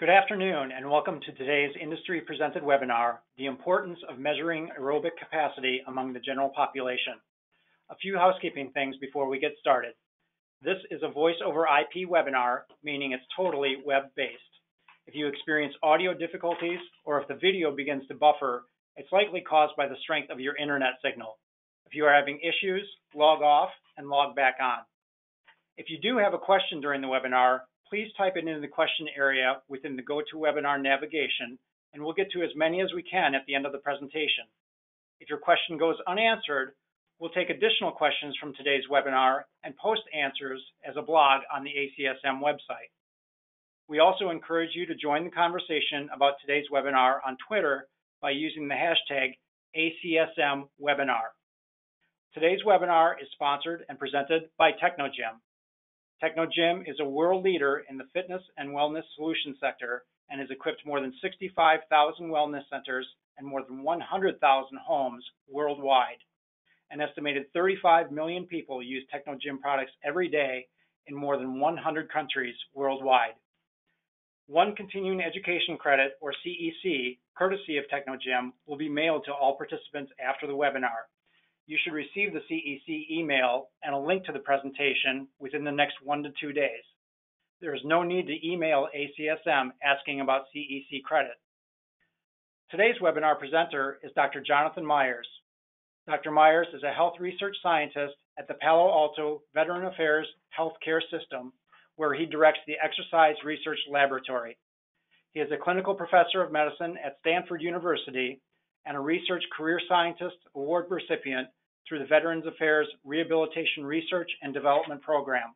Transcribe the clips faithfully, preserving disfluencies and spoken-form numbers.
Good afternoon, and welcome to today's industry-presented webinar, The Importance of Measuring Aerobic Capacity Among the General Population. A few housekeeping things before we get started. This is a voice over I P webinar, meaning it's totally web-based. If you experience audio difficulties, or if the video begins to buffer, it's likely caused by the strength of your internet signal. If you are having issues, log off and log back on. If you do have a question during the webinar, please type it in the question area within the GoToWebinar navigation, and we'll get to as many as we can at the end of the presentation. If your question goes unanswered, we'll take additional questions from today's webinar and post answers as a blog on the A C S M website. We also encourage you to join the conversation about today's webinar on Twitter by using the hashtag A C S M webinar. Today's webinar is sponsored and presented by Technogym. Technogym is a world leader in the fitness and wellness solution sector and has equipped more than sixty-five thousand wellness centers and more than one hundred thousand homes worldwide. An estimated thirty-five million people use Technogym products every day in more than one hundred countries worldwide. One Continuing Education Credit, or C E C, courtesy of Technogym, will be mailed to all participants after the webinar. You should receive the C E C email and a link to the presentation within the next one to two days. There is no need to email A C S M asking about C E C credit. Today's webinar presenter is Doctor Jonathan Myers. Doctor Myers is a health research scientist at the Palo Alto Veteran Affairs Healthcare System, where he directs the Exercise Research Laboratory. He is a clinical professor of medicine at Stanford University and a Research Career Scientist Award recipient through the Veterans Affairs Rehabilitation Research and Development Program.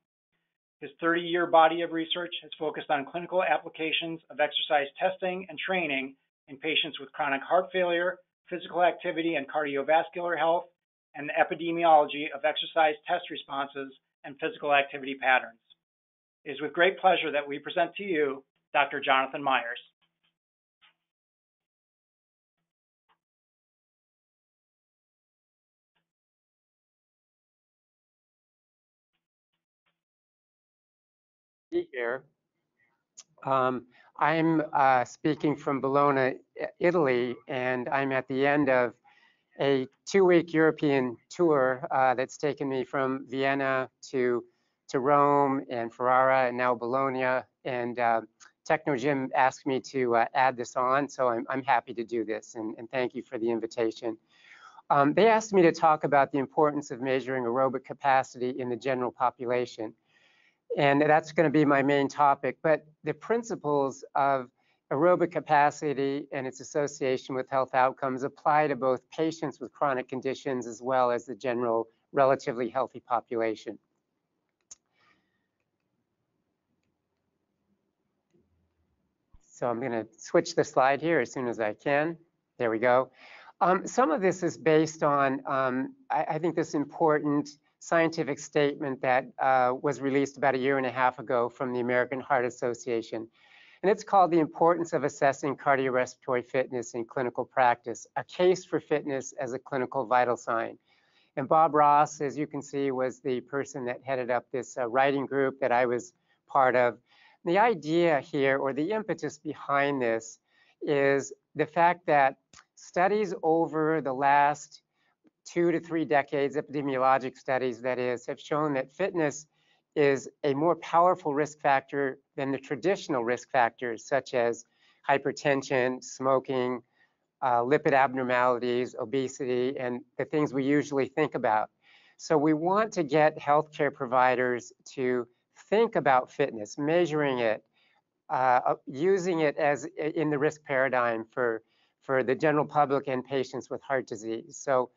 His thirty-year body of research has focused on clinical applications of exercise testing and training in patients with chronic heart failure, physical activity and cardiovascular health, and the epidemiology of exercise test responses and physical activity patterns. It is with great pleasure that we present to you Doctor Jonathan Myers. Here. Um, I'm uh, speaking from Bologna, Italy, and I'm at the end of a two-week European tour uh, that's taken me from Vienna to, to Rome and Ferrara and now Bologna, and uh, Technogym asked me to uh, add this on, so I'm, I'm happy to do this, and, and thank you for the invitation. Um, they asked me to talk about the importance of measuring aerobic capacity in the general population. And that's going to be my main topic, but the principles of aerobic capacity and its association with health outcomes apply to both patients with chronic conditions as well as the general relatively healthy population. So I'm going to switch the slide here as soon as I can. There we go. Um, some of this is based on, um, I, I think this important scientific statement that uh, was released about a year and a half ago from the American Heart Association. And it's called The Importance of Assessing Cardiorespiratory Fitness in Clinical Practice, a case for fitness as a clinical vital sign. And Bob Ross, as you can see, was the person that headed up this uh, writing group that I was part of. And the idea here, or the impetus behind this, is the fact that studies over the last two to three decades, epidemiologic studies that is, have shown that fitness is a more powerful risk factor than the traditional risk factors such as hypertension, smoking, uh, lipid abnormalities, obesity, and the things we usually think about. So we want to get healthcare providers to think about fitness, measuring it, uh, using it as in the risk paradigm for, for the general public and patients with heart disease. So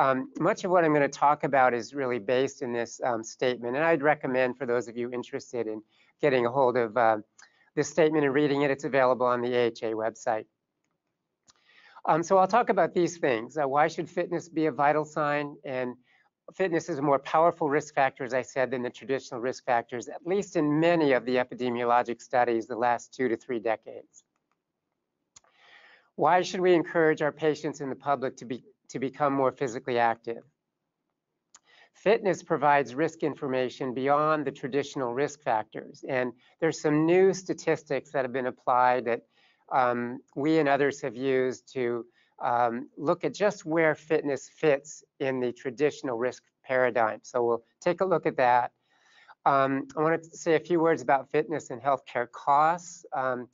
Um, much of what I'm going to talk about is really based in this um, statement, and I'd recommend for those of you interested in getting a hold of uh, this statement and reading it, it's available on the A H A website. Um, so I'll talk about these things. Uh, why should fitness be a vital sign? And fitness is a more powerful risk factor, as I said, than the traditional risk factors, at least in many of the epidemiologic studies the last two to three decades. Why should we encourage our patients and the public to be to become more physically active? Fitness provides risk information beyond the traditional risk factors. And there's some new statistics that have been applied that um, we and others have used to um, look at just where fitness fits in the traditional risk paradigm. So we'll take a look at that. Um, I want to say a few words about fitness and healthcare costs. Um,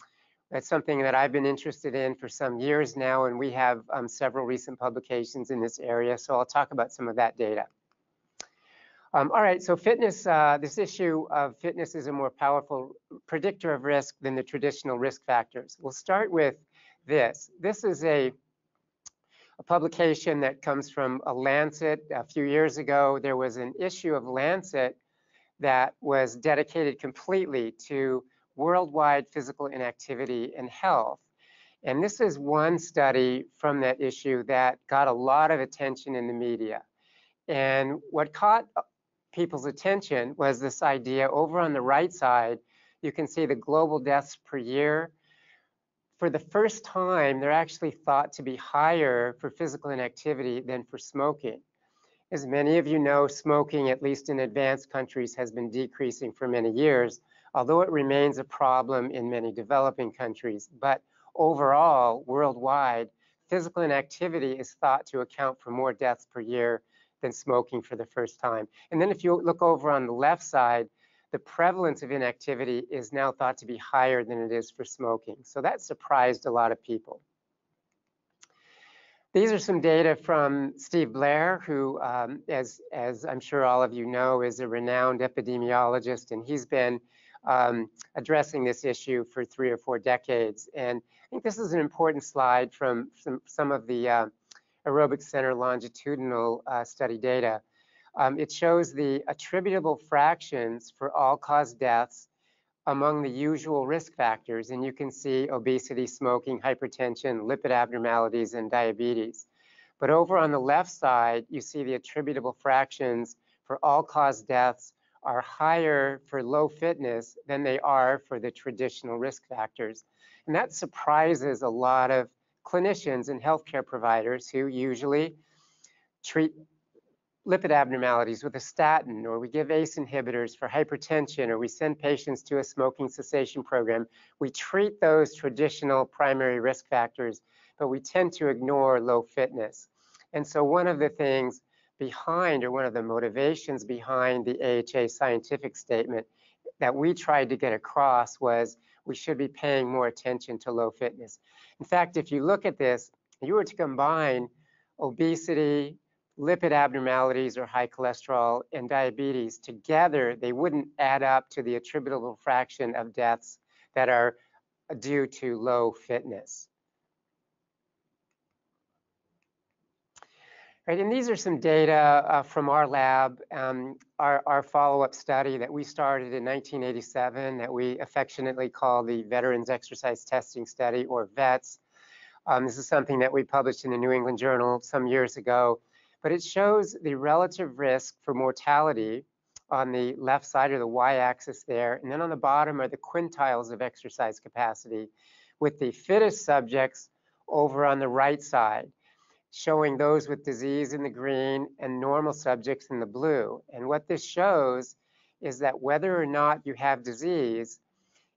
that's something that I've been interested in for some years now, and we have um, several recent publications in this area. So I'll talk about some of that data. Um, all right, so fitness, uh, this issue of fitness is a more powerful predictor of risk than the traditional risk factors. We'll start with this. This is a, a publication that comes from a Lancet. A few years ago, there was an issue of Lancet that was dedicated completely to worldwide physical inactivity and health. And this is one study from that issue that got a lot of attention in the media. And what caught people's attention was this idea over on the right side. You can see the global deaths per year. For the first time, they're actually thought to be higher for physical inactivity than for smoking. As many of you know, smoking, at least in advanced countries, has been decreasing for many years, although it remains a problem in many developing countries. But overall, worldwide, physical inactivity is thought to account for more deaths per year than smoking for the first time. And then if you look over on the left side, the prevalence of inactivity is now thought to be higher than it is for smoking. So that surprised a lot of people. These are some data from Steve Blair, who, um, as, as I'm sure all of you know, is a renowned epidemiologist, and he's been um, addressing this issue for three or four decades. And I think this is an important slide from some, some of the uh, aerobic center longitudinal uh, study data. Um, it shows the attributable fractions for all-cause deaths among the usual risk factors, and you can see obesity, smoking, hypertension, lipid abnormalities, and diabetes. But over on the left side, you see the attributable fractions for all-cause deaths are higher for low fitness than they are for the traditional risk factors. And that surprises a lot of clinicians and healthcare providers who usually treat lipid abnormalities with a statin, or we give A C E inhibitors for hypertension, or we send patients to a smoking cessation program. We treat those traditional primary risk factors, but we tend to ignore low fitness. And so one of the things behind, or one of the motivations behind the A H A scientific statement that we tried to get across was we should be paying more attention to low fitness. In fact, if you look at this, if you were to combine obesity, lipid abnormalities or high cholesterol, and diabetes together, they wouldn't add up to the attributable fraction of deaths that are due to low fitness. Right, and these are some data uh, from our lab, um, our, our follow-up study that we started in nineteen eighty-seven that we affectionately call the Veterans Exercise Testing Study, or VETS. Um, this is something that we published in the New England Journal some years ago, but it shows the relative risk for mortality on the left side, or the y-axis there, and then on the bottom are the quintiles of exercise capacity, with the fittest subjects over on the right side, showing those with disease in the green and normal subjects in the blue. And what this shows is that whether or not you have disease,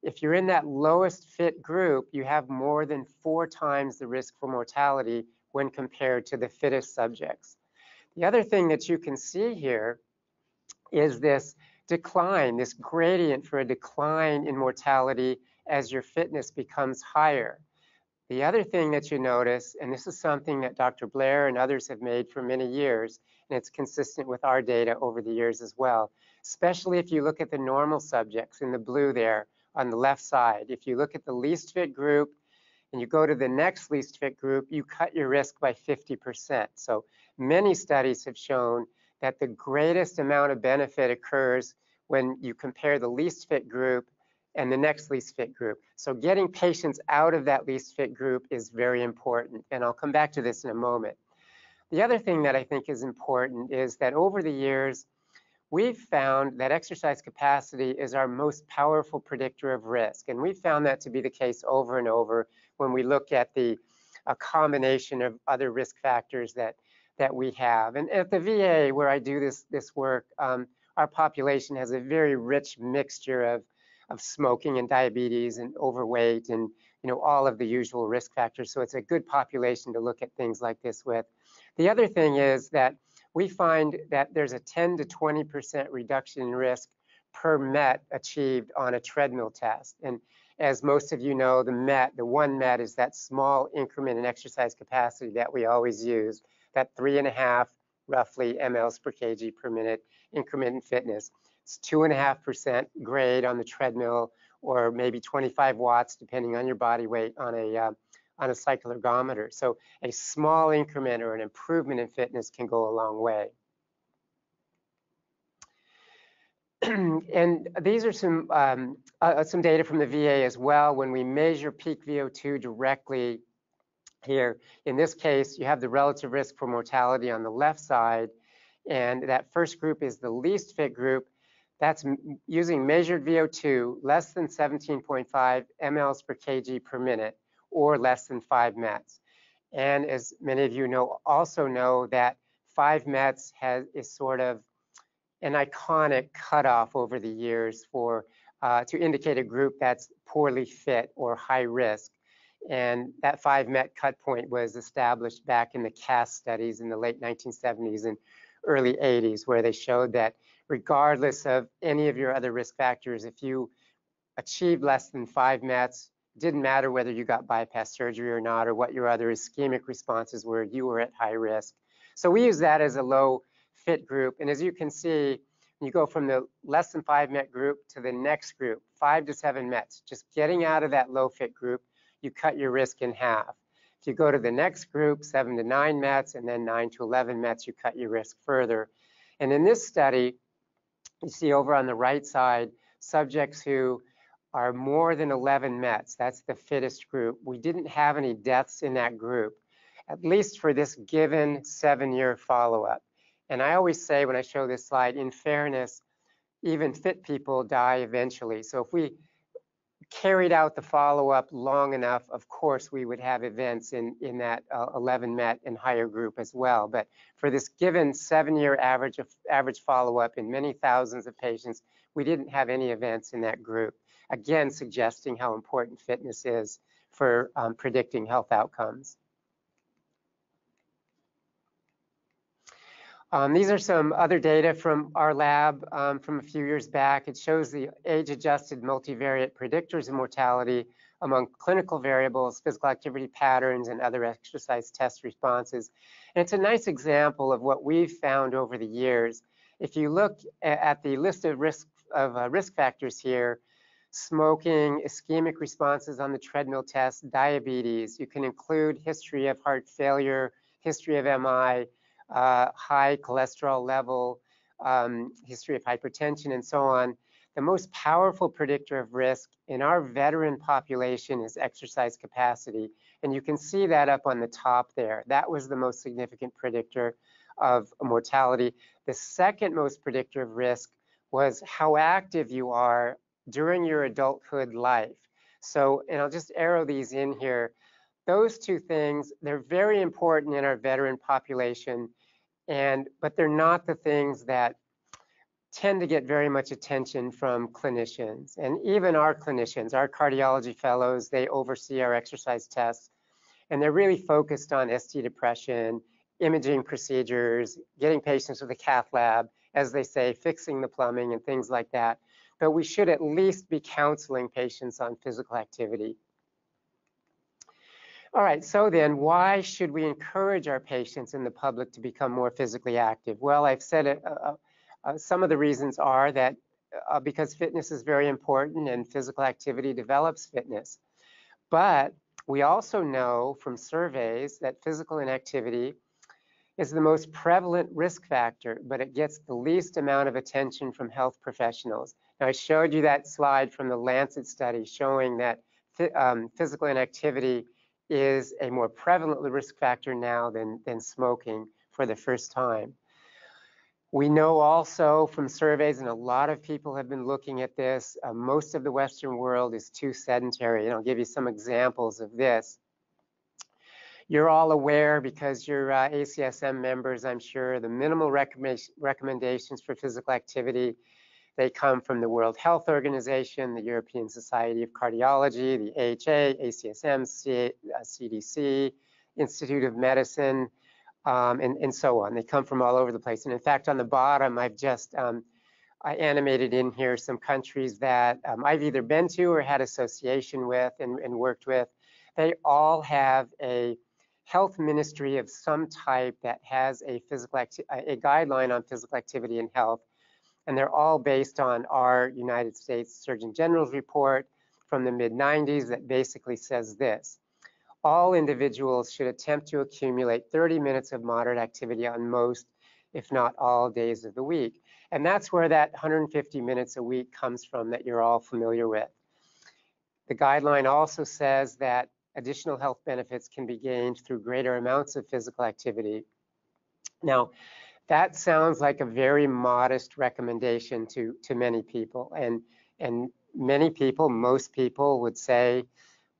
if you're in that lowest fit group, you have more than four times the risk for mortality when compared to the fittest subjects. The other thing that you can see here is this decline, this gradient for a decline in mortality as your fitness becomes higher. The other thing that you notice, and this is something that Doctor Blair and others have made for many years, and it's consistent with our data over the years as well, especially if you look at the normal subjects in the blue there on the left side. If you look at the least fit group and you go to the next least fit group, you cut your risk by fifty percent. So many studies have shown that the greatest amount of benefit occurs when you compare the least fit group and the next least fit group. So getting patients out of that least fit group is very important, and I'll come back to this in a moment. The other thing that I think is important is that over the years, we've found that exercise capacity is our most powerful predictor of risk, and we've found that to be the case over and over when we look at the a combination of other risk factors that that we have. And at the V A, where I do this this work, um, our population has a very rich mixture of of smoking and diabetes and overweight and you know all of the usual risk factors. So it's a good population to look at things like this with. The other thing is that we find that there's a ten to twenty percent reduction in risk per MET achieved on a treadmill test. And as most of you know, the MET, the one MET is that small increment in exercise capacity that we always use, that three and a half roughly mLs per kg per minute increment in fitness. It's two and a half percent grade on the treadmill, or maybe twenty-five watts, depending on your body weight, on a uh, on a cycle ergometer. So a small increment or an improvement in fitness can go a long way. And these are some um, uh, some data from the V A as well. When we measure peak V O two directly here, in this case, you have the relative risk for mortality on the left side, and that first group is the least fit group. That's using measured V O two less than seventeen point five milliliters per kilogram per minute, or less than five METs. And as many of you know, also know that five METs has, is sort of an iconic cutoff over the years for uh, to indicate a group that's poorly fit or high risk. And that five MET cut point was established back in the C A S studies in the late nineteen seventies and early eighties, where they showed that regardless of any of your other risk factors, if you achieve less than five METs, didn't matter whether you got bypass surgery or not, or what your other ischemic responses were, you were at high risk. So we use that as a low fit group. And as you can see, you go from the less than five MET group to the next group, five to seven METs. Just getting out of that low fit group, you cut your risk in half. If you go to the next group, seven to nine METs, and then nine to eleven METs, you cut your risk further. And in this study, you see over on the right side, subjects who are more than eleven METs, that's the fittest group. We didn't have any deaths in that group, at least for this given seven-year follow-up. And I always say when I show this slide, in fairness, even fit people die eventually. So if we carried out the follow-up long enough, of course, we would have events in, in that uh, eleven MET and higher group as well. But for this given seven-year average of, average follow-up in many thousands of patients, we didn't have any events in that group. Again, suggesting how important fitness is for um, predicting health outcomes. Um, these are some other data from our lab um, from a few years back. It shows the age-adjusted multivariate predictors of mortality among clinical variables, physical activity patterns, and other exercise test responses. And it's a nice example of what we've found over the years. If you look at the list of risk, of uh, risk factors here, smoking, ischemic responses on the treadmill test, diabetes, you can include history of heart failure, history of M I, Uh, high cholesterol level, um, history of hypertension, and so on. The most powerful predictor of risk in our veteran population is exercise capacity. And you can see that up on the top there. That was the most significant predictor of mortality. The second most predictor of risk was how active you are during your adulthood life. So, and I'll just arrow these in here. Those two things, they're very important in our veteran population, and but they're not the things that tend to get very much attention from clinicians. And even our clinicians, our cardiology fellows, they oversee our exercise tests, and they're really focused on S T depression, imaging procedures, getting patients to the cath lab, as they say, fixing the plumbing and things like that. But we should at least be counseling patients on physical activity. All right, so then why should we encourage our patients and the public to become more physically active? Well, I've said it, uh, uh, some of the reasons are that uh, because fitness is very important and physical activity develops fitness. But we also know from surveys that physical inactivity is the most prevalent risk factor, but it gets the least amount of attention from health professionals. Now, I showed you that slide from the Lancet study showing that um, physical inactivity is a more prevalent risk factor now than, than smoking for the first time. We know also from surveys, and a lot of people have been looking at this, uh, most of the Western world is too sedentary, and I'll give you some examples of this. you're all aware, because you're uh, A C S M members, I'm sure, the minimal recommend recommendations for physical activity. They come from the World Health Organization, the European Society of Cardiology, the A H A, A C S M, C uh, C D C, Institute of Medicine, um, and, and so on. They come from all over the place. And in fact, on the bottom, I've just um, I animated in here some countries that um, I've either been to or had association with and, and worked with. They all have a health ministry of some type that has a physical acti- a guideline on physical activity and health. And they're all based on our United States Surgeon General's report from the mid nineties that basically says this: all individuals should attempt to accumulate thirty minutes of moderate activity on most, if not all, days of the week. And that's where that one hundred fifty minutes a week comes from that you're all familiar with. The guideline also says that additional health benefits can be gained through greater amounts of physical activity. Now, that sounds like a very modest recommendation to, to many people. And, and many people, most people would say,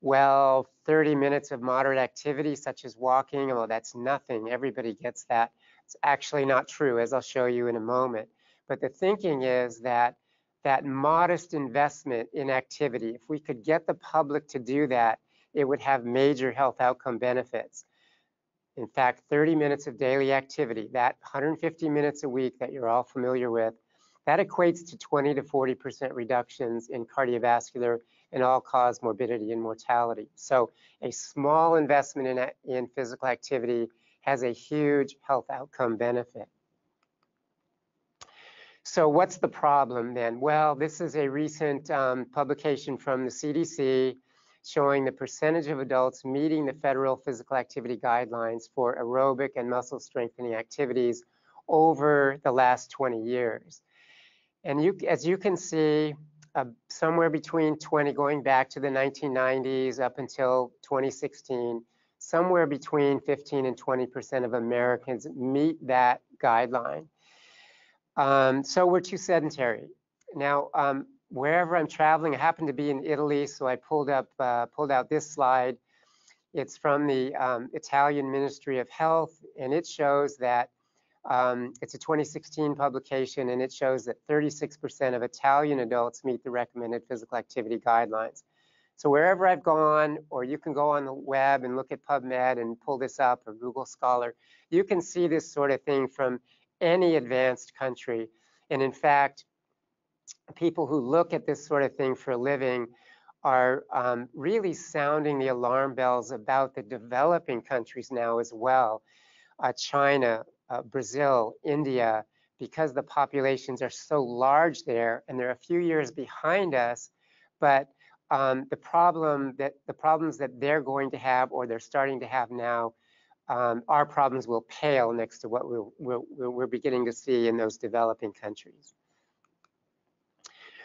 well, thirty minutes of moderate activity, such as walking, well, that's nothing. Everybody gets that. It's actually not true, as I'll show you in a moment. But the thinking is that that modest investment in activity, if we could get the public to do that, it would have major health outcome benefits. In fact, thirty minutes of daily activity, that one hundred fifty minutes a week that you're all familiar with, that equates to twenty to forty percent reductions in cardiovascular and all-cause morbidity and mortality. So a small investment in, in physical activity has a huge health outcome benefit. So what's the problem then? Well, this is a recent um, publication from the C D C showing the percentage of adults meeting the federal physical activity guidelines for aerobic and muscle strengthening activities over the last twenty years. And you, as you can see, uh, somewhere between twenty, going back to the nineteen nineties up until twenty sixteen, somewhere between fifteen and twenty percent of Americans meet that guideline. Um, so we're too sedentary. Now, um, wherever I'm traveling, I happen to be in Italy, so I pulled up, uh, pulled out this slide. It's from the um, Italian Ministry of Health, and it shows that um, it's a twenty sixteen publication, and it shows that thirty-six percent of Italian adults meet the recommended physical activity guidelines. So wherever I've gone, or you can go on the web and look at PubMed and pull this up, or Google Scholar, you can see this sort of thing from any advanced country. And in fact, people who look at this sort of thing for a living are um, really sounding the alarm bells about the developing countries now as well. Uh, China, uh, Brazil, India, because the populations are so large there, and they're a few years behind us, but um, the problem that the problems that they're going to have, or they're starting to have now, um, our problems will pale next to what we're, we're, we're beginning to see in those developing countries.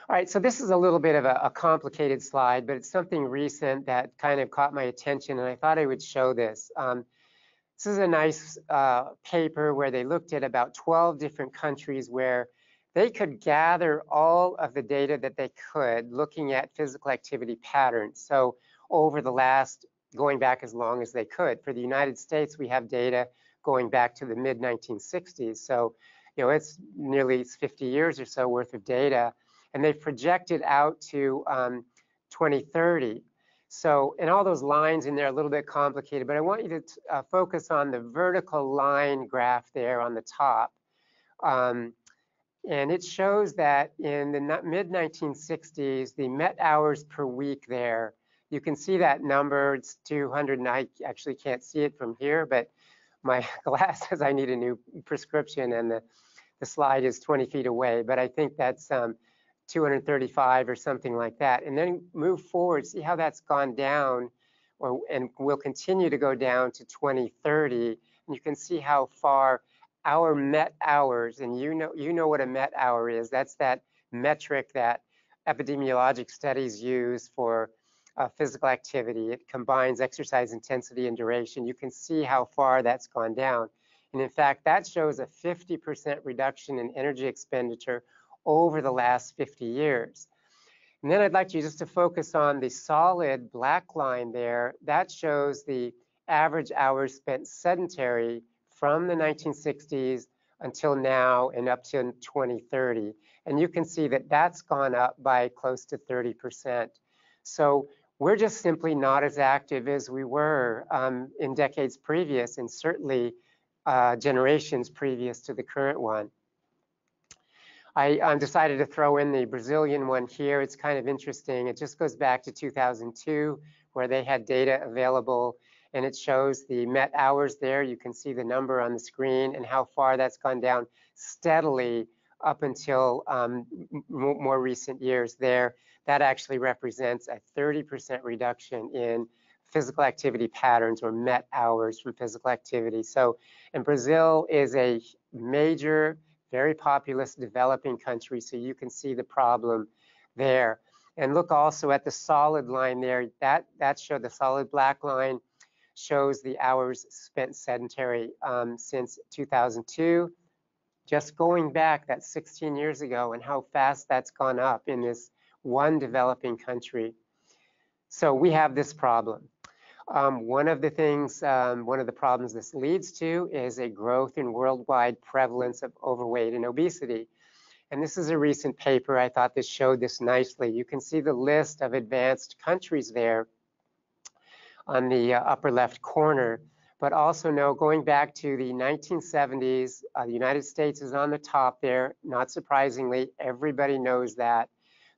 All right, so this is a little bit of a, a complicated slide, but it's something recent that kind of caught my attention, and I thought I would show this. Um, this is a nice uh, paper where they looked at about twelve different countries where they could gather all of the data that they could looking at physical activity patterns. So over the last, going back as long as they could. For the United States, we have data going back to the mid nineteen sixties. So, you know, it's nearly fifty years or so worth of data. And they've projected out to um, twenty thirty. So, and all those lines in there are a little bit complicated, but I want you to uh, focus on the vertical line graph there on the top. Um, and it shows that in the mid nineteen sixties, the met hours per week there, you can see that number, it's two hundred, and I actually can't see it from here, but my glasses, I need a new prescription, and the, the slide is twenty feet away, but I think that's, um, two hundred thirty-five or something like that, and then move forward, see how that's gone down, or and will continue to go down to twenty thirty, and you can see how far our met hours, and you know you know what a met hour is. That's that metric that epidemiologic studies use for uh, physical activity. It combines exercise intensity and duration. You can see how far that's gone down, and in fact, that shows a fifty percent reduction in energy expenditure over the last fifty years. And then I'd like you just to focus on the solid black line there. That shows the average hours spent sedentary from the nineteen sixties until now and up to twenty thirty. And you can see that that's gone up by close to thirty percent. So we're just simply not as active as we were um, in decades previous, and certainly uh, generations previous to the current one. I um, decided to throw in the Brazilian one here. It's kind of interesting. It just goes back to two thousand two, where they had data available, and it shows the met hours there. You can see the number on the screen and how far that's gone down steadily up until um, more recent years there. That actually represents a thirty percent reduction in physical activity patterns, or met hours from physical activity. So, and Brazil is a major, very populous developing country, so you can see the problem there. And look also at the solid line there. That, that showed the solid black line shows the hours spent sedentary um, since two thousand two. Just going back, that's sixteen years ago, and how fast that's gone up in this one developing country. So we have this problem. Um, one of the things, um, one of the problems this leads to is a growth in worldwide prevalence of overweight and obesity. And this is a recent paper. I thought this showed this nicely. You can see the list of advanced countries there on the uh, upper left corner. But also know, going back to the nineteen seventies, uh, the United States is on the top there. Not surprisingly, everybody knows that.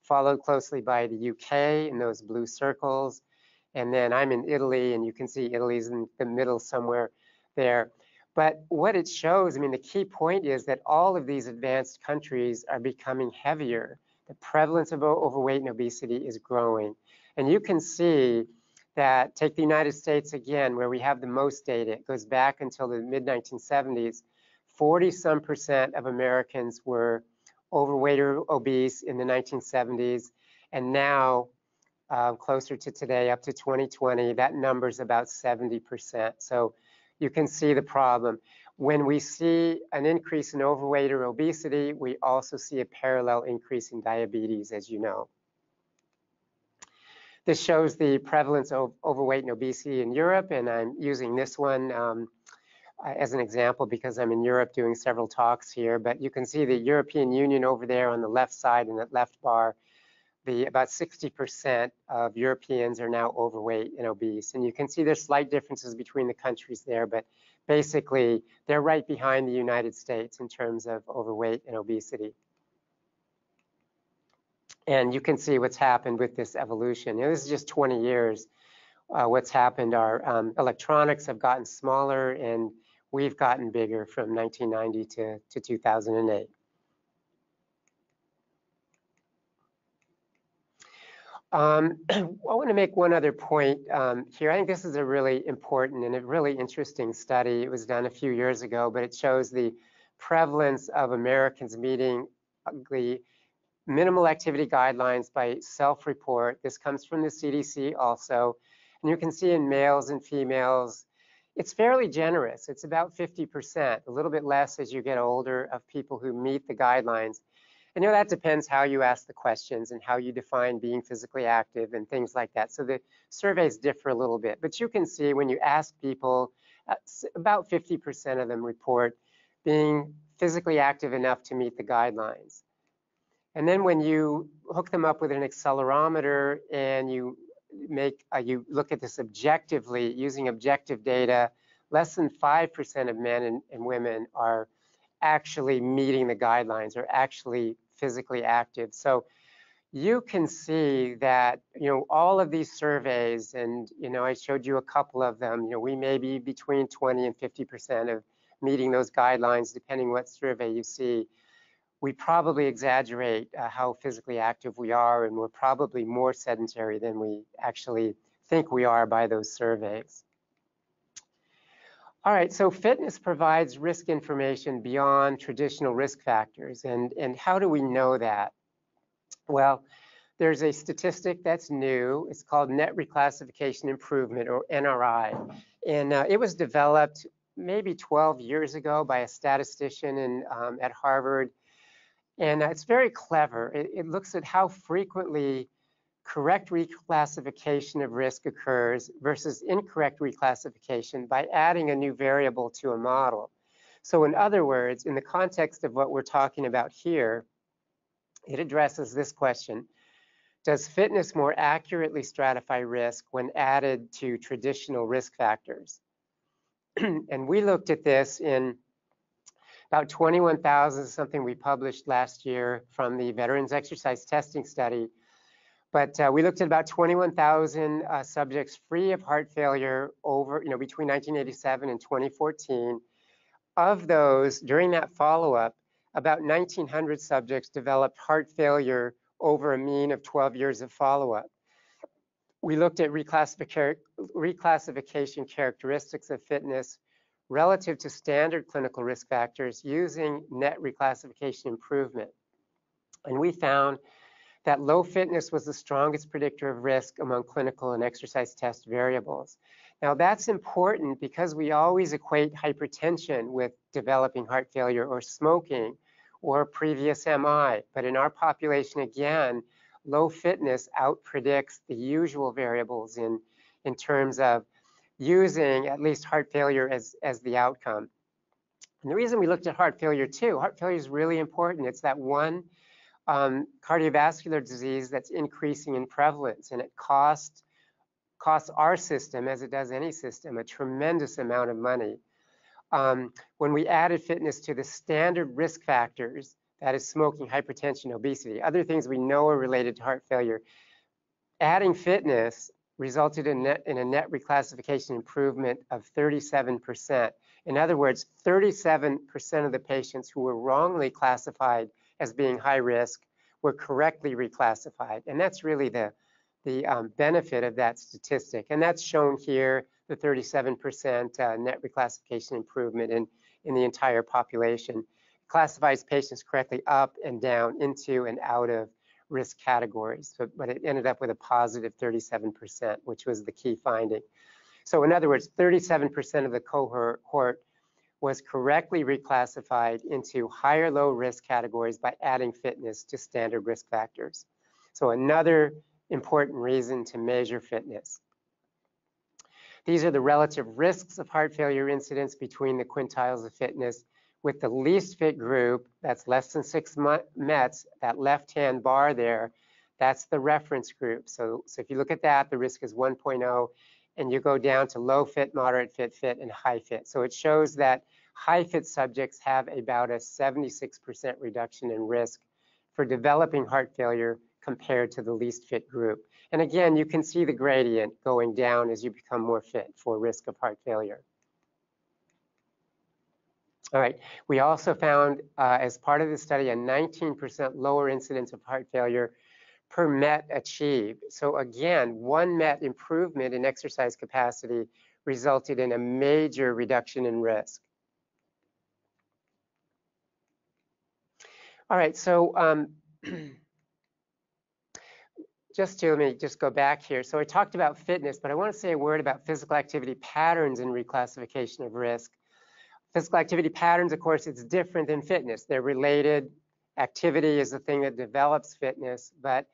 Followed closely by the U K in those blue circles. And then I'm in Italy, and you can see Italy's in the middle somewhere there. But what it shows, I mean, the key point is that all of these advanced countries are becoming heavier. The prevalence of overweight and obesity is growing. And you can see that, take the United States again, where we have the most data. It goes back until the mid nineteen seventies. forty some percent of Americans were overweight or obese in the nineteen seventies, and now, Uh, closer to today, up to twenty twenty, that number's about seventy percent. So you can see the problem. When we see an increase in overweight or obesity, we also see a parallel increase in diabetes, as you know. This shows the prevalence of overweight and obesity in Europe, and I'm using this one um, as an example because I'm in Europe doing several talks here, but you can see the European Union over there on the left side in that left bar. The, about sixty percent of Europeans are now overweight and obese. And you can see there's slight differences between the countries there, but basically they're right behind the United States in terms of overweight and obesity. And you can see what's happened with this evolution. You know, this is just twenty years. Uh, what's happened are um, electronics have gotten smaller, and we've gotten bigger from nineteen ninety to, to two thousand eight. Um, I want to make one other point um, here. I think this is a really important and a really interesting study. It was done a few years ago, but it shows the prevalence of Americans meeting the minimal activity guidelines by self-report. This comes from the C D C also. And you can see in males and females, it's fairly generous. It's about fifty percent, a little bit less as you get older, of people who meet the guidelines. And you know, that depends how you ask the questions and how you define being physically active and things like that. So the surveys differ a little bit, but you can see when you ask people, about fifty percent of them report being physically active enough to meet the guidelines. And then when you hook them up with an accelerometer and you make uh, you look at this objectively using objective data, less than five percent of men and, and women are actually meeting the guidelines or actually physically active. So you can see that, you know, all of these surveys, and, you know, I showed you a couple of them, you know, we may be between twenty and fifty percent of meeting those guidelines, depending what survey you see. We probably exaggerate uh, how physically active we are, and we're probably more sedentary than we actually think we are by those surveys. All right, so fitness provides risk information beyond traditional risk factors. And, and how do we know that? Well, there's a statistic that's new. It's called net reclassification improvement, or N R I. And uh, it was developed maybe twelve years ago by a statistician in, um, at Harvard. And uh, it's very clever. It, it looks at how frequently correct reclassification of risk occurs versus incorrect reclassification by adding a new variable to a model. So in other words, in the context of what we're talking about here, it addresses this question: does fitness more accurately stratify risk when added to traditional risk factors? And we looked at this in about twenty-one thousand, something we published last year from the Veterans Exercise Testing Study. But uh, we looked at about twenty-one thousand uh, subjects free of heart failure over, you know, between nineteen eighty-seven and twenty fourteen. Of those, during that follow-up, about nineteen hundred subjects developed heart failure over a mean of twelve years of follow-up. We looked at reclassific- reclassification characteristics of fitness relative to standard clinical risk factors using net reclassification improvement. And we found that low fitness was the strongest predictor of risk among clinical and exercise test variables. Now that's important because we always equate hypertension with developing heart failure or smoking or previous M I, but in our population, again, low fitness outpredicts the usual variables in, in terms of using at least heart failure as, as the outcome. And the reason we looked at heart failure too, heart failure is really important. It's that one um, cardiovascular disease that's increasing in prevalence, and it costs, costs our system, as it does any system, a tremendous amount of money. Um, when we added fitness to the standard risk factors, that is smoking, hypertension, obesity, other things we know are related to heart failure, adding fitness resulted in, net, in a net reclassification improvement of thirty-seven percent. In other words, thirty-seven percent of the patients who were wrongly classified as being high risk were correctly reclassified. And that's really the, the um, benefit of that statistic. And that's shown here, the thirty-seven percent uh, net reclassification improvement in, in the entire population. It classifies patients correctly up and down, into and out of risk categories, so, but it ended up with a positive thirty-seven percent, which was the key finding. So in other words, thirty-seven percent of the cohort was correctly reclassified into higher low risk categories by adding fitness to standard risk factors. So another important reason to measure fitness. These are the relative risks of heart failure incidence between the quintiles of fitness, with the least fit group, that's less than six METs, that left-hand bar there, that's the reference group. So, so if you look at that, the risk is one point oh, and you go down to low fit, moderate fit, fit, and high fit. So it shows that high fit subjects have about a seventy-six percent reduction in risk for developing heart failure compared to the least fit group. And again, you can see the gradient going down as you become more fit for risk of heart failure. All right, we also found uh, as part of the study a nineteen percent lower incidence of heart failure per MET achieved. So again, one MET improvement in exercise capacity resulted in a major reduction in risk. All right, so um, just to, let me just go back here. So I talked about fitness, but I want to say a word about physical activity patterns and reclassification of risk. Physical activity patterns, of course, it's different than fitness. They're related. Activity is the thing that develops fitness, but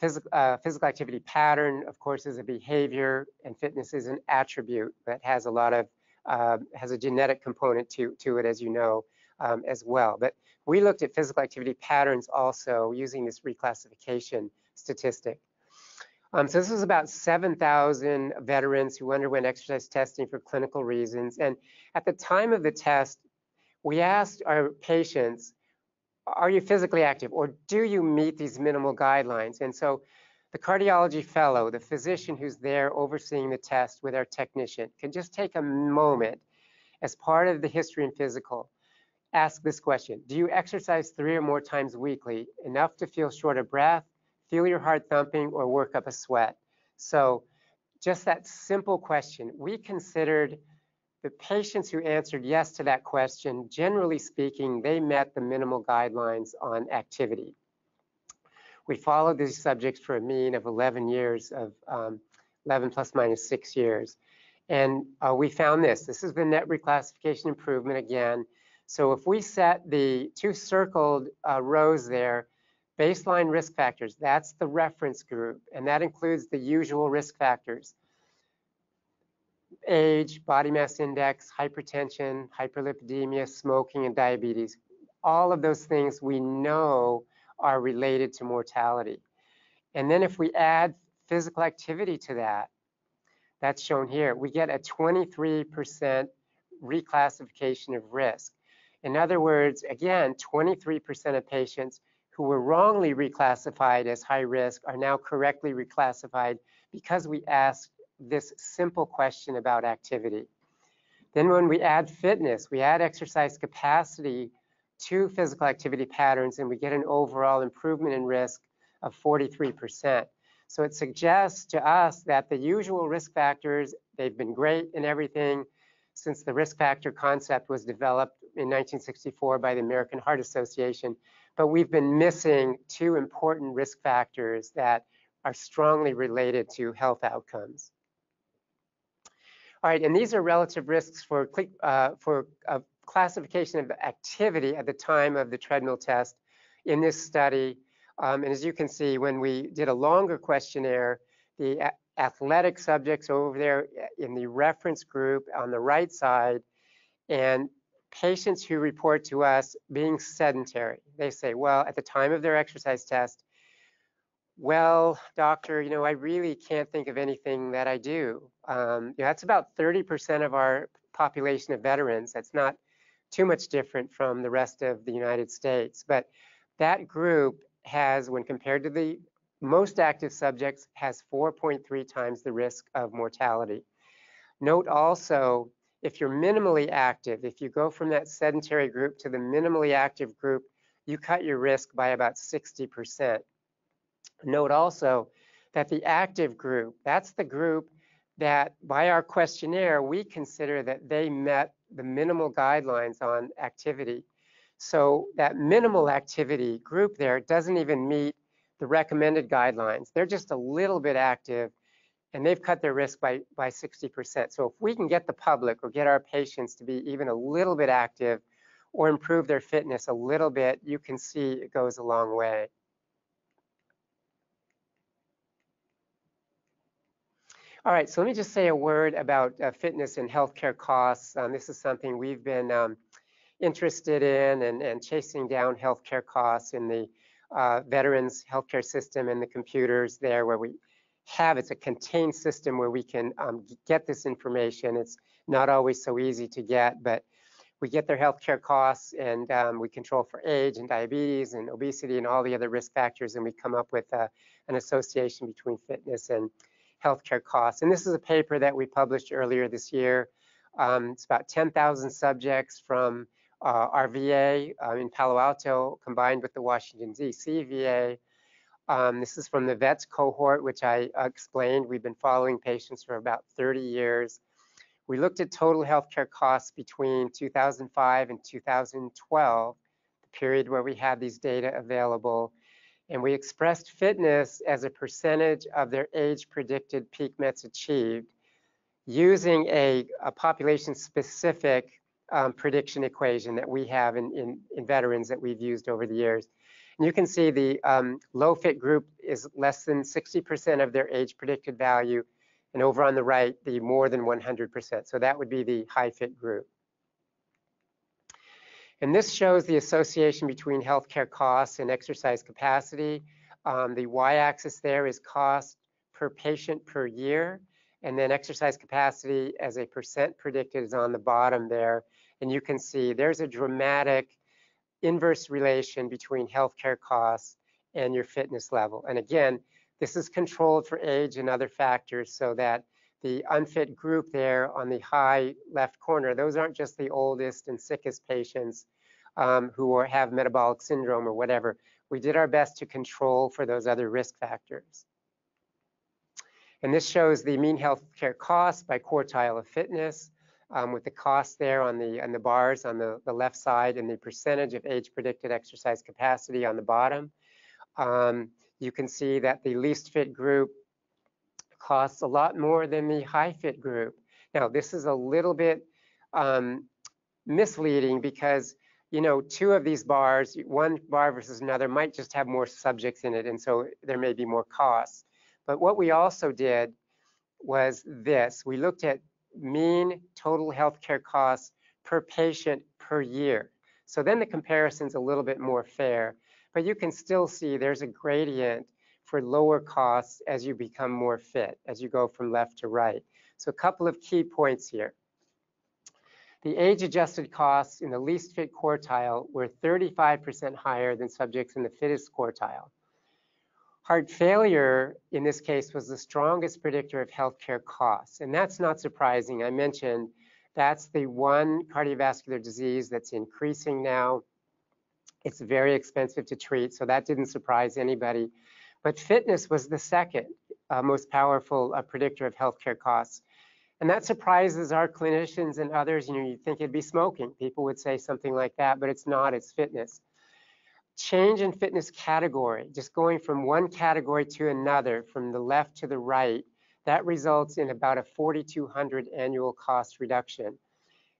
physical, uh, physical activity pattern, of course, is a behavior, and fitness is an attribute that has a lot of, uh, has a genetic component to, to it, as you know, um, as well. But we looked at physical activity patterns also using this reclassification statistic. Um, so this was about seven thousand veterans who underwent exercise testing for clinical reasons. And at the time of the test, we asked our patients, are you physically active, or do you meet these minimal guidelines? And so the cardiology fellow, the physician who's there overseeing the test with our technician, can just take a moment as part of the history and physical, ask this question: do you exercise three or more times weekly, enough to feel short of breath, feel your heart thumping, or work up a sweat? So just that simple question. We considered the patients who answered yes to that question, generally speaking, they met the minimal guidelines on activity. We followed these subjects for a mean of eleven years, of um, eleven plus minus six years. And uh, we found this. This is the net reclassification improvement again. So if we set the two circled uh, rows there, Baseline risk factors, that's the reference group, and that includes the usual risk factors: age, body mass index, hypertension, hyperlipidemia, smoking, and diabetes. All of those things we know are related to mortality. And then if we add physical activity to that, that's shown here, we get a twenty-three percent reclassification of risk. In other words, again, twenty-three percent of patients who were wrongly reclassified as high risk are now correctly reclassified because we asked this simple question about activity. Then when we add fitness, we add exercise capacity to physical activity patterns, and we get an overall improvement in risk of forty-three percent. So it suggests to us that the usual risk factors, they've been great in everything since the risk factor concept was developed in nineteen sixty-four by the American Heart Association, but we've been missing two important risk factors that are strongly related to health outcomes. All right, and these are relative risks for, uh, for uh, classification of activity at the time of the treadmill test in this study. Um, and as you can see, when we did a longer questionnaire, the athletic subjects over there in the reference group on the right side, and patients who report to us being sedentary. They say, well, at the time of their exercise test, well, doctor, you know, I really can't think of anything that I do. Um, you know, that's about thirty percent of our population of veterans. That's not too much different from the rest of the United States. But that group has, when compared to the most active subjects, has four point three times the risk of mortality. Note also, if you're minimally active, if you go from that sedentary group to the minimally active group, you cut your risk by about sixty percent. Note also that the active group, that's the group that by our questionnaire, we consider that they met the minimal guidelines on activity. So that minimal activity group there doesn't even meet the recommended guidelines. They're just a little bit active, and they've cut their risk by, by sixty percent. So if we can get the public or get our patients to be even a little bit active or improve their fitness a little bit, you can see it goes a long way. All right, so let me just say a word about uh, fitness and healthcare costs. Um, this is something we've been um, interested in and, and chasing down healthcare costs in the uh, veterans healthcare system and the computers there where we have, it's a contained system where we can um, get this information. It's not always so easy to get, but we get their healthcare costs, and um, we control for age and diabetes and obesity and all the other risk factors, and we come up with uh, an association between fitness and healthcare costs. And this is a paper that we published earlier this year. Um, it's about ten thousand subjects from uh, our V A uh, in Palo Alto, combined with the Washington, D C V A. Um, this is from the vets cohort, which I uh, explained. We've been following patients for about thirty years. We looked at total healthcare costs between two thousand five and two thousand twelve, the period where we had these data available. And we expressed fitness as a percentage of their age-predicted peak METs achieved using a, a population-specific um, prediction equation that we have in, in, in veterans that we've used over the years. And you can see the um, low-fit group is less than sixty percent of their age-predicted value, and over on the right, the more than one hundred percent. So that would be the high-fit group. And this shows the association between healthcare costs and exercise capacity. Um, the y-axis there is cost per patient per year, and then exercise capacity as a percent predicted is on the bottom there. And you can see there's a dramatic inverse relation between healthcare costs and your fitness level. And again, this is controlled for age and other factors so that the unfit group there on the high left corner, those aren't just the oldest and sickest patients um, who are, have metabolic syndrome or whatever. We did our best to control for those other risk factors. And this shows the mean healthcare cost by quartile of fitness, um, with the cost there on the, on the bars on the, the left side and the percentage of age-predicted exercise capacity on the bottom. Um, you can see that the least fit group costs a lot more than the high fit group. Now, this is a little bit um, misleading because you know, two of these bars, one bar versus another, might just have more subjects in it, and so there may be more costs. But what we also did was this. We looked at mean total healthcare costs per patient per year. So then the comparison's a little bit more fair, but you can still see there's a gradient for lower costs as you become more fit, as you go from left to right. So a couple of key points here. The age-adjusted costs in the least fit quartile were thirty-five percent higher than subjects in the fittest quartile. Heart failure, in this case, was the strongest predictor of healthcare costs, and that's not surprising. I mentioned that's the one cardiovascular disease that's increasing now. It's very expensive to treat, so that didn't surprise anybody. But fitness was the second uh, most powerful uh, predictor of healthcare costs. And that surprises our clinicians and others. You know, you'd think it'd be smoking. People would say something like that, but it's not, it's fitness. Change in fitness category, just going from one category to another, from the left to the right, that results in about a forty-two hundred annual cost reduction.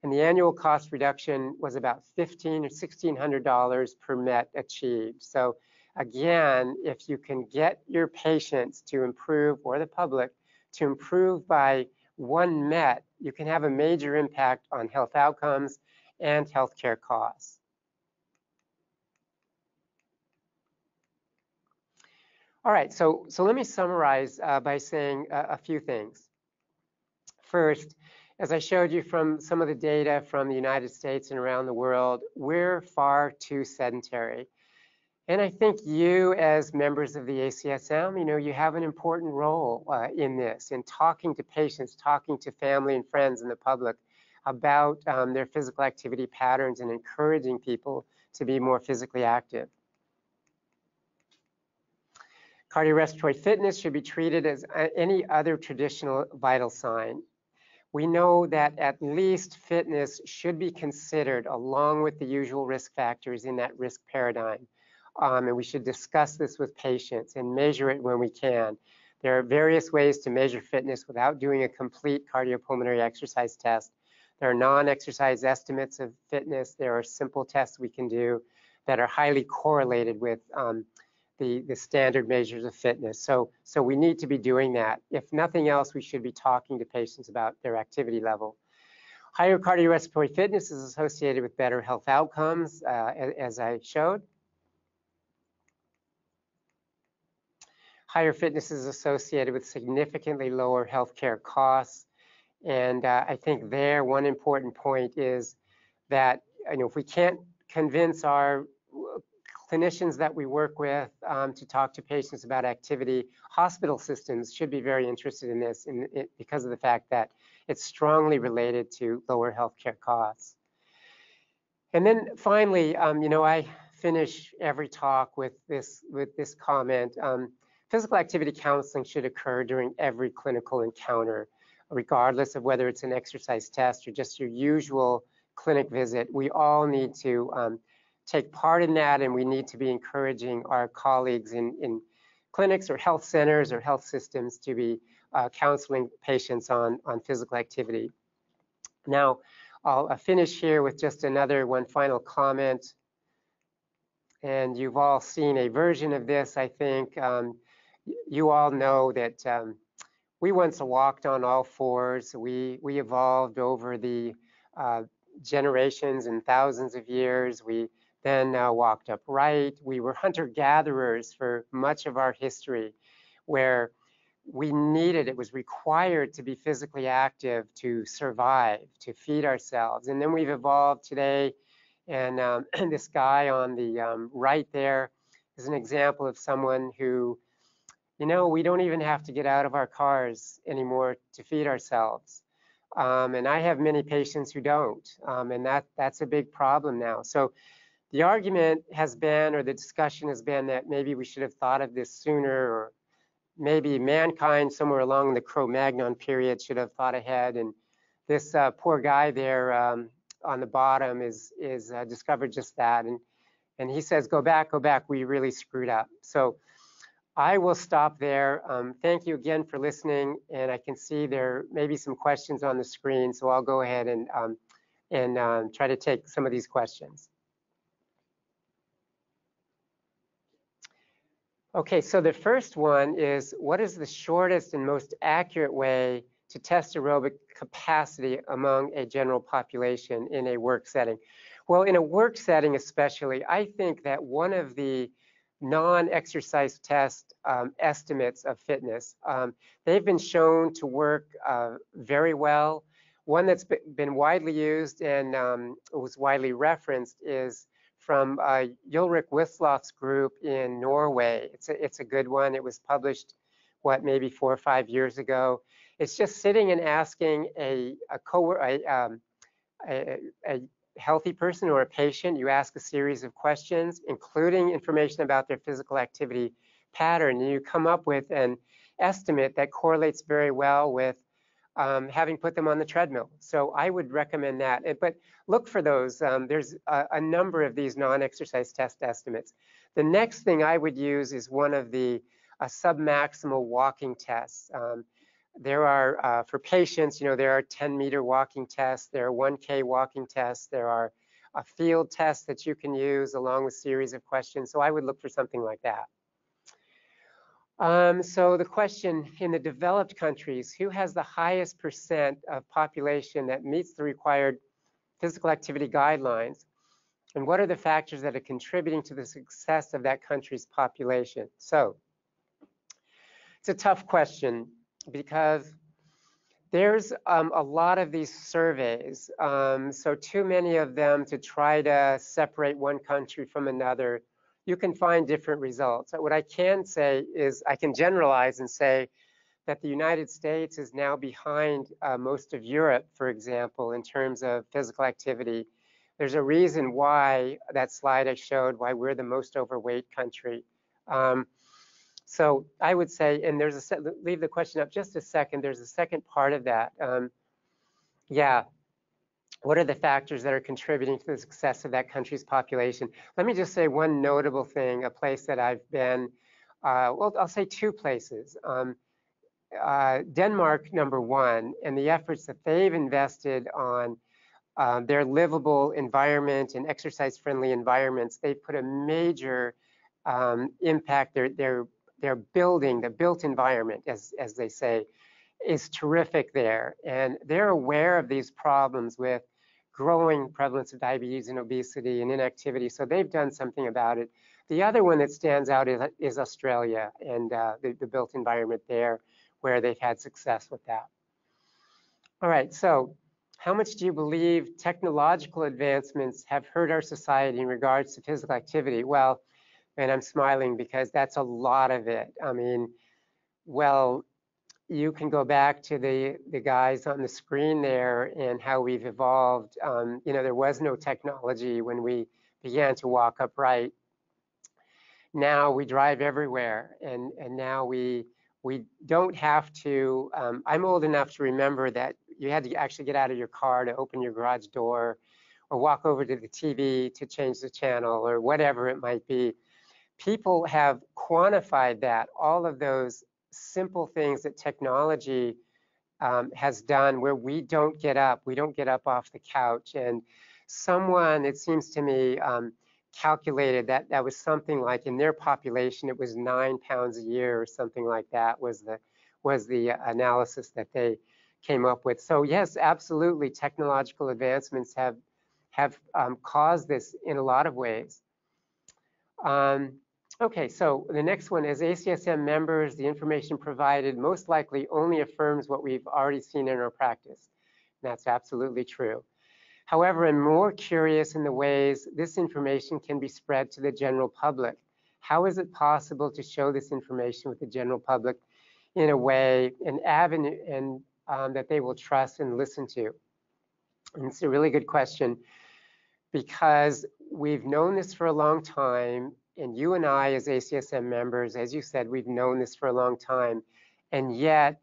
And the annual cost reduction was about fifteen hundred or sixteen hundred dollars per met achieved. So again, if you can get your patients to improve, or the public, to improve by one met, you can have a major impact on health outcomes and healthcare costs. All right, so, so let me summarize uh, by saying a, a few things. First, as I showed you from some of the data from the United States and around the world, we're far too sedentary. And I think you, as members of the A C S M, you know, you have an important role uh, in this, in talking to patients, talking to family and friends and the public about um, their physical activity patterns and encouraging people to be more physically active. Cardiorespiratory fitness should be treated as any other traditional vital sign. We know that at least fitness should be considered along with the usual risk factors in that risk paradigm. Um, and we should discuss this with patients and measure it when we can. There are various ways to measure fitness without doing a complete cardiopulmonary exercise test. There are non-exercise estimates of fitness. There are simple tests we can do that are highly correlated with um, The, the standard measures of fitness. So, so we need to be doing that. If nothing else, we should be talking to patients about their activity level. Higher cardiorespiratory fitness is associated with better health outcomes, uh, as I showed. Higher fitness is associated with significantly lower healthcare costs. And uh, I think there, one important point is that, you know, if we can't convince our clinicians that we work with um, to talk to patients about activity, hospital systems should be very interested in this in it, because of the fact that it's strongly related to lower healthcare costs. And then finally, um, you know, I finish every talk with this, with this comment. Um, physical activity counseling should occur during every clinical encounter, regardless of whether it's an exercise test or just your usual clinic visit. We all need to um, take part in that, and we need to be encouraging our colleagues in, in clinics or health centers or health systems to be uh, counseling patients on, on physical activity. Now, I'll uh, finish here with just another one final comment. And you've all seen a version of this, I think. Um, you all know that um, we once walked on all fours. We, we evolved over the uh, generations and thousands of years. We then uh, walked upright. We were hunter-gatherers for much of our history, where we needed, it was required to be physically active to survive, to feed ourselves. And then we've evolved today, and um, this guy on the um, right there is an example of someone who, you know, we don't even have to get out of our cars anymore to feed ourselves. Um, and I have many patients who don't, um, and that, that's a big problem now. So the argument has been, or the discussion has been, that maybe we should have thought of this sooner, or maybe mankind somewhere along the Cro-Magnon period should have thought ahead. And this uh, poor guy there um, on the bottom is, is uh, discovered just that. And, and he says, go back, go back, we really screwed up. So I will stop there. Um, thank you again for listening. And I can see there may be some questions on the screen, so I'll go ahead and, um, and um, try to take some of these questions. Okay, so the first one is, what is the shortest and most accurate way to test aerobic capacity among a general population in a work setting? Well, in a work setting especially, I think that one of the non-exercise test um, estimates of fitness, um, they've been shown to work uh, very well. One that's been widely used and um, was widely referenced is from uh, Ulrik Wislof's group in Norway. It's a, it's a good one. It was published, what, maybe four or five years ago. It's just sitting and asking a a, co a, um, a, a healthy person or a patient, you ask a series of questions, including information about their physical activity pattern, and you come up with an estimate that correlates very well with Um, having put them on the treadmill. So I would recommend that, but look for those. Um, there's a, a number of these non-exercise test estimates. The next thing I would use is one of the uh, submaximal walking tests. Um, there are, uh, for patients, you know, there are ten meter walking tests, there are one K walking tests, there are a field test that you can use along with series of questions. So I would look for something like that. Um, so the question, in the developed countries, who has the highest percent of population that meets the required physical activity guidelines? And what are the factors that are contributing to the success of that country's population? So it's a tough question because there's um, a lot of these surveys. Um, so too many of them to try to separate one country from another. You can find different results. What I can say is I can generalize and say that the United States is now behind uh, most of Europe, for example, in terms of physical activity. There's a reason why that slide I showed, why we're the most overweight country. Um, so I would say, and there's a se leave the question up just a second, there's a second part of that. Um, yeah. What are the factors that are contributing to the success of that country's population? Let me just say one notable thing, a place that I've been, uh, well, I'll say two places. Um, uh, Denmark, number one, and the efforts that they've invested on uh, their livable environment and exercise-friendly environments, they've put a major um, impact. Their, their, their building, the built environment, as, as they say, is terrific there. And they're aware of these problems with growing prevalence of diabetes and obesity and inactivity, so they've done something about it. The other one that stands out is, is Australia and uh, the, the built environment there, where they've had success with that. All right, so how much do you believe technological advancements have hurt our society in regards to physical activity? Well, and I'm smiling because that's a lot of it. I mean, well, you can go back to the, the guys on the screen there and how we've evolved. Um, you know, there was no technology when we began to walk upright. Now we drive everywhere, and, and now we, we don't have to. Um, I'm old enough to remember that you had to actually get out of your car to open your garage door or walk over to the T V to change the channel or whatever it might be. People have quantified that, all of those simple things that technology um, has done where we don't get up, we don't get up off the couch. And someone, it seems to me, um, calculated that that was something like, in their population, it was nine pounds a year or something like that was the, was the analysis that they came up with. So yes, absolutely, technological advancements have, have um, caused this in a lot of ways. Um, Okay, so the next one is, A C S M members, the information provided most likely only affirms what we've already seen in our practice. And that's absolutely true. However, I'm more curious in the ways this information can be spread to the general public. How is it possible to show this information with the general public in a way, an avenue and, um, that they will trust and listen to? And it's a really good question because we've known this for a long time. And you and I, as A C S M members, as you said, we've known this for a long time, and yet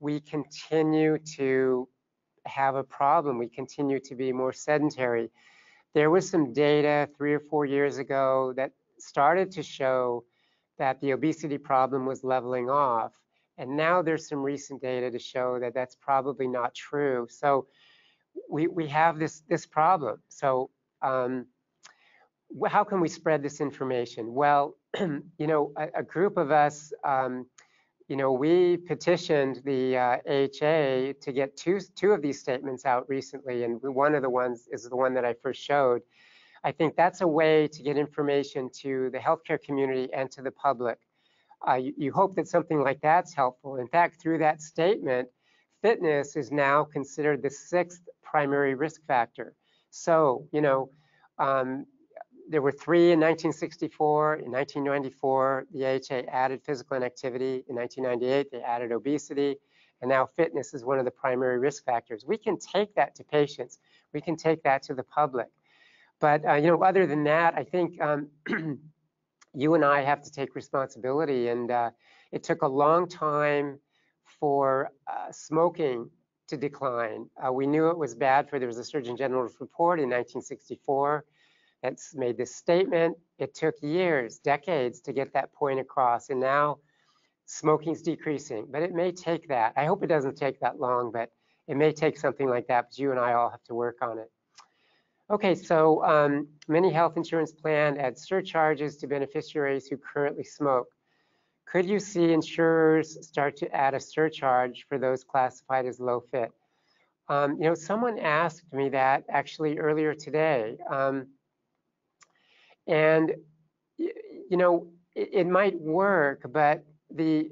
we continue to have a problem. We continue to be more sedentary. There was some data three or four years ago that started to show that the obesity problem was leveling off, and now there's some recent data to show that that's probably not true. So we, we have this, this problem. So um, how can we spread this information? Well, you know, a, a group of us, um, you know, we petitioned the uh, A H A to get two, two of these statements out recently, and one of the ones is the one that I first showed. I think that's a way to get information to the healthcare community and to the public. Uh, you, you hope that something like that's helpful. In fact, through that statement, fitness is now considered the sixth primary risk factor. So, you know, um, there were three in nineteen sixty-four, in nineteen ninety-four, the A H A added physical inactivity, in nineteen ninety-eight, they added obesity, and now fitness is one of the primary risk factors. We can take that to patients. We can take that to the public. But, uh, you know, other than that, I think um, you and I have to take responsibility. And uh, it took a long time for uh, smoking to decline. Uh, we knew it was bad, for there was a Surgeon General's report in nineteen sixty-four that's made this statement. It took years, decades to get that point across. And now smoking's decreasing, but it may take that. I hope it doesn't take that long, but it may take something like that, but you and I all have to work on it. Okay, so um, many health insurance plans add surcharges to beneficiaries who currently smoke. Could you see insurers start to add a surcharge for those classified as low fit? Um, you know, someone asked me that actually earlier today. Um, and, you know, it, it might work, but the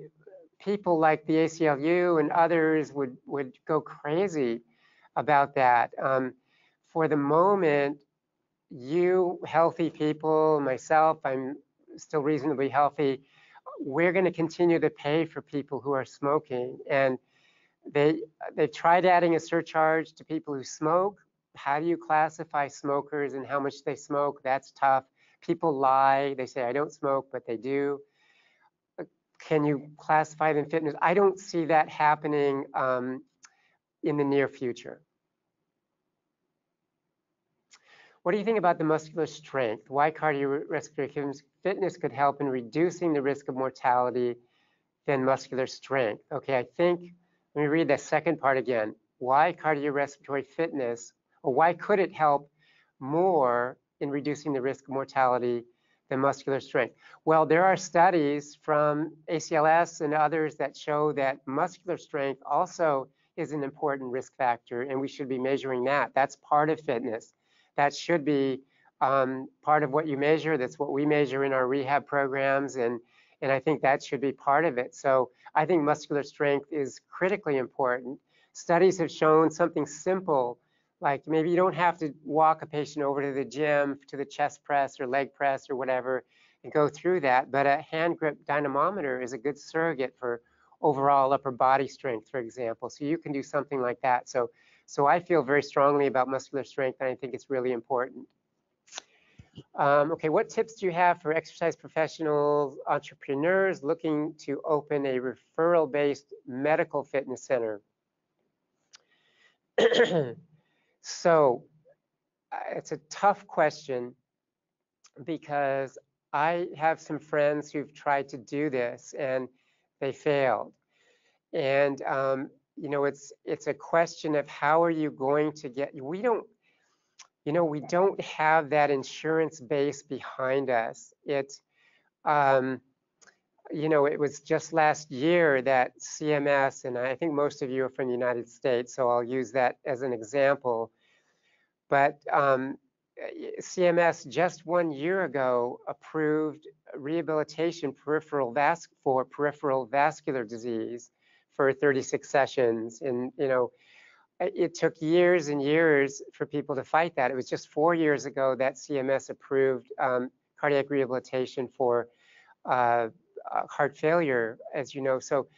people like the A C L U and others would, would go crazy about that. Um, For the moment, you healthy people, myself, I'm still reasonably healthy, we're going to continue to pay for people who are smoking. And they, they've tried adding a surcharge to people who smoke. How do you classify smokers and how much they smoke? That's tough. People lie. They say, I don't smoke, but they do. Can you classify them fitness? I don't see that happening um, in the near future. What do you think about the muscular strength? Why cardiovascular fitness could help in reducing the risk of mortality than muscular strength? Okay, I think, let me read that second part again. Why cardiorespiratory fitness, or why could it help more in reducing the risk of mortality than muscular strength? Well, there are studies from A C L S and others that show that muscular strength also is an important risk factor, and we should be measuring that. That's part of fitness. That should be um, part of what you measure. That's what we measure in our rehab programs, and, and I think that should be part of it. So I think muscular strength is critically important. Studies have shown something simple, like maybe you don't have to walk a patient over to the gym, to the chest press or leg press or whatever, and go through that, but a hand grip dynamometer is a good surrogate for overall upper body strength, for example. So you can do something like that. So So I feel very strongly about muscular strength, and I think it's really important. Um, okay, what tips do you have for exercise professionals, entrepreneurs looking to open a referral-based medical fitness center? So it's a tough question because I have some friends who've tried to do this and they failed. And um, you know, it's it's a question of how are you going to get, we don't, you know, we don't have that insurance base behind us. It, um, you know, it was just last year that C M S, and I think most of you are from the United States, so I'll use that as an example. But um, C M S just one year ago approved rehabilitation peripheral vas- for peripheral vascular disease for thirty-six sessions, and you know, it took years and years for people to fight that. It was just four years ago that C M S approved um, cardiac rehabilitation for uh, heart failure, as you know. So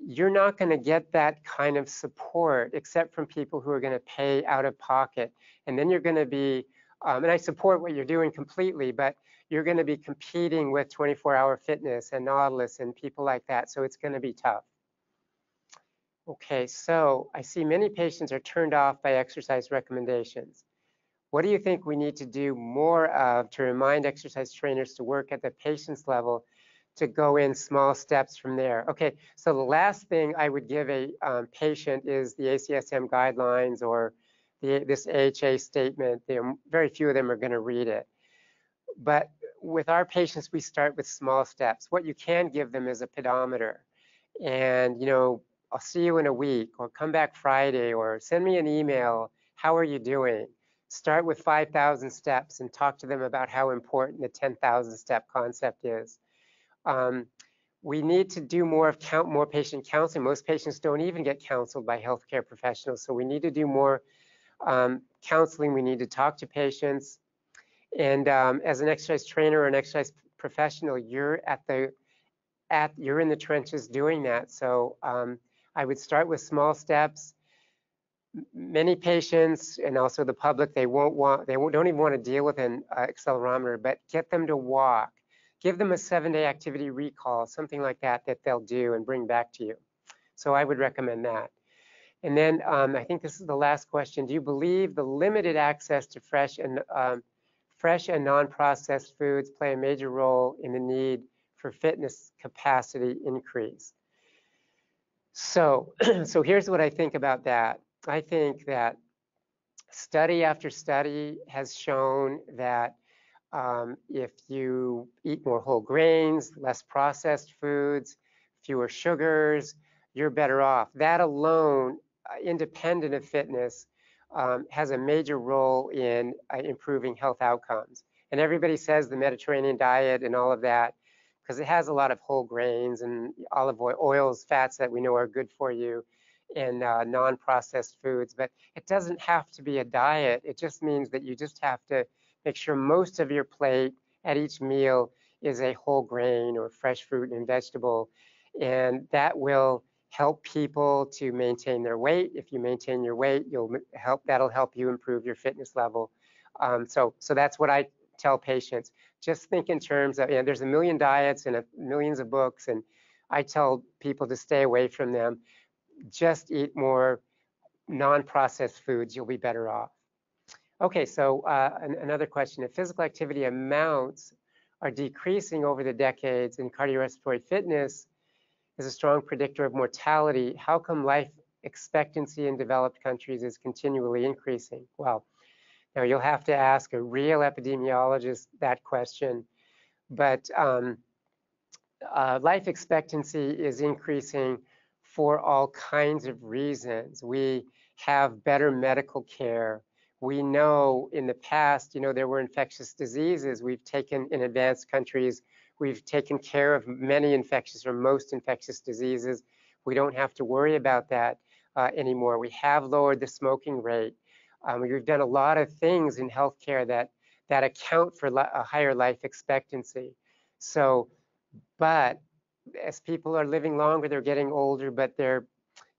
you're not going to get that kind of support except from people who are going to pay out of pocket, and then you're going to be, um, and I support what you're doing completely, but you're going to be competing with twenty-four hour Fitness and Nautilus and people like that, so it's going to be tough. Okay, so I see many patients are turned off by exercise recommendations. What do you think we need to do more of to remind exercise trainers to work at the patient's level, to go in small steps from there? Okay, so the last thing I would give a um, patient is the A C S M guidelines or the, this A H A statement. They're, very few of them are going to read it. But with our patients, we start with small steps. What you can give them is a pedometer. And, you know, I'll see you in a week, or come back Friday, or send me an email. How are you doing? Start with five thousand steps and talk to them about how important the ten thousand step concept is. Um, we need to do more of count more patient counseling. Most patients don't even get counseled by healthcare professionals. So we need to do more um, counseling. We need to talk to patients. And um, as an exercise trainer or an exercise professional, you're at the at you're in the trenches doing that. So um, I would start with small steps. Many patients and also the public, they won't want, they won't, don't even want to deal with an uh, accelerometer, but get them to walk. Give them a seven-day activity recall, something like that, that they'll do and bring back to you. So I would recommend that. And then um, I think this is the last question. Do you believe the limited access to fresh and um, fresh and non-processed foods play a major role in the need for fitness capacity increase? So, so here's what I think about that. I think that study after study has shown that um, if you eat more whole grains, less processed foods, fewer sugars, you're better off. That alone, independent of fitness, um, has a major role in uh, improving health outcomes. And everybody says the Mediterranean diet and all of that, because it has a lot of whole grains and olive oil, oils, fats that we know are good for you, and uh, non-processed foods, but it doesn't have to be a diet. It just means that you just have to make sure most of your plate at each meal is a whole grain or fresh fruit and vegetable, and that will help people to maintain their weight. If you maintain your weight, you'll help. That'll help you improve your fitness level. Um, so, so that's what I tell patients. Just think in terms of, you know, there's a million diets and a, millions of books, and I tell people to stay away from them. Just eat more non-processed foods, you'll be better off. Okay, so uh, an another question. If physical activity amounts are decreasing over the decades and cardiorespiratory fitness is a strong predictor of mortality, how come life expectancy in developed countries is continually increasing? Well, now you'll have to ask a real epidemiologist that question, but um, uh, life expectancy is increasing for all kinds of reasons. We have better medical care. We know in the past, you know, there were infectious diseases. We've taken, in advanced countries, we've taken care of many infectious or most infectious diseases. We don't have to worry about that uh, anymore. We have lowered the smoking rate. Um, we've done a lot of things in healthcare that, that account for a higher life expectancy. So, but, as people are living longer, they're getting older, but they're,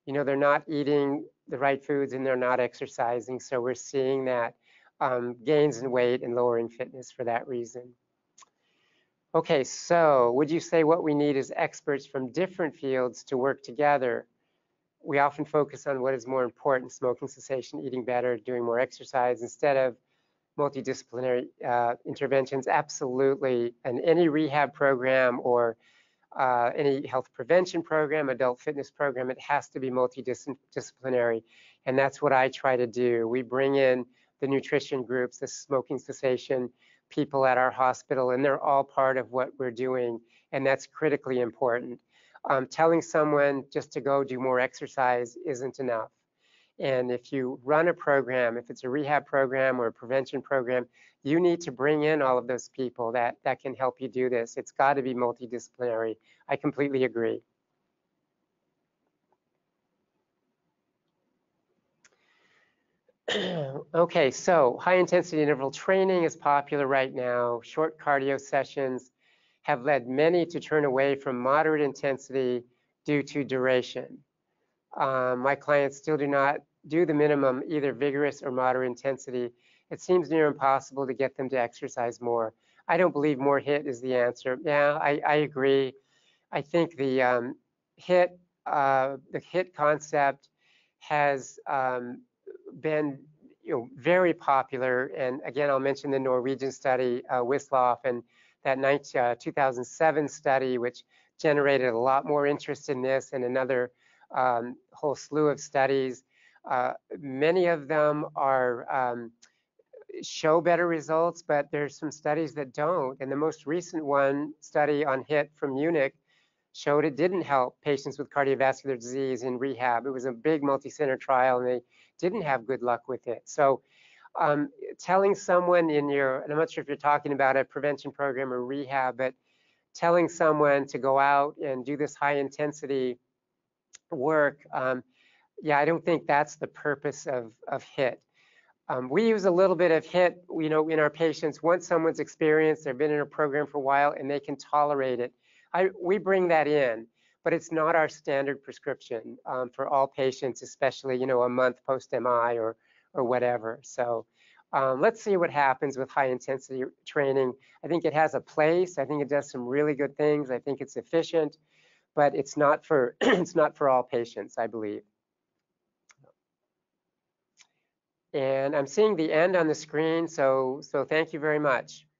you know, they're not eating the right foods and they're not exercising. So we're seeing that um, gains in weight and lowering fitness for that reason. Okay, so would you say what we need is experts from different fields to work together? We often focus on what is more important, smoking cessation, eating better, doing more exercise, instead of multidisciplinary uh, interventions. Absolutely. And any rehab program or Uh, any health prevention program, adult fitness program, it has to be multidisciplinary. And that's what I try to do. We bring in the nutrition groups, the smoking cessation people at our hospital, and they're all part of what we're doing. And that's critically important. Um, telling someone just to go do more exercise isn't enough. And if you run a program, if it's a rehab program or a prevention program, you need to bring in all of those people that, that can help you do this. It's got to be multidisciplinary. I completely agree. Okay, so high intensity interval training is popular right now. Short cardio sessions have led many to turn away from moderate intensity due to duration. Um, my clients still do not do the minimum, either vigorous or moderate intensity. It seems near impossible to get them to exercise more. I don't believe more HIIT is the answer. Yeah, I, I agree. I think the um, HIIT, uh, the HIIT concept has um, been, you know, very popular. And again, I'll mention the Norwegian study, uh, Wisloff, and that nineteen, uh, two thousand seven study, which generated a lot more interest in this, and another Um, whole slew of studies. Uh, many of them are um, show better results, but there's some studies that don't. And the most recent one study on H I T from Munich showed it didn't help patients with cardiovascular disease in rehab. It was a big multi-center trial, and they didn't have good luck with it. So um, telling someone in your, and I'm not sure if you're talking about a prevention program or rehab, but telling someone to go out and do this high intensity work, um, yeah, I don't think that's the purpose of, of H I T. Um, we use a little bit of H I T, you know, in our patients. Once someone's experienced, they've been in a program for a while, and they can tolerate it, I, we bring that in, but it's not our standard prescription um, for all patients, especially, you know, a month post-M I or, or whatever. So um, let's see what happens with high-intensity training. I think it has a place. I think it does some really good things. I think it's efficient, but it's not for, it's not for all patients, I believe. And I'm seeing the end on the screen, so, so thank you very much.